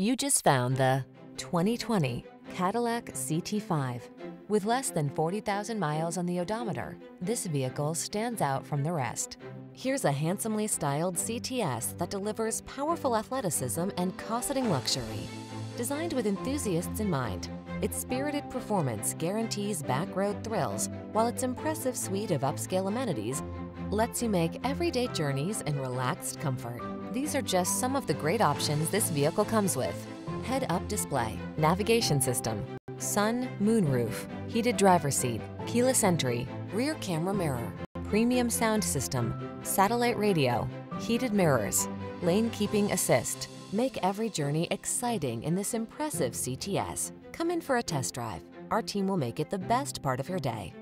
You just found the 2020 Cadillac CT5. With less than 40,000 miles on the odometer, this vehicle stands out from the rest. Here's a handsomely styled CTS that delivers powerful athleticism and cosseting luxury. Designed with enthusiasts in mind, its spirited performance guarantees back-road thrills, while its impressive suite of upscale amenities lets you make everyday journeys in relaxed comfort. These are just some of the great options this vehicle comes with: head-up display, navigation system, sun, moon roof, heated driver's seat, keyless entry, rear camera mirror, premium sound system, satellite radio, heated mirrors, lane keeping assist. Make every journey exciting in this impressive CTS. Come in for a test drive. Our team will make it the best part of your day.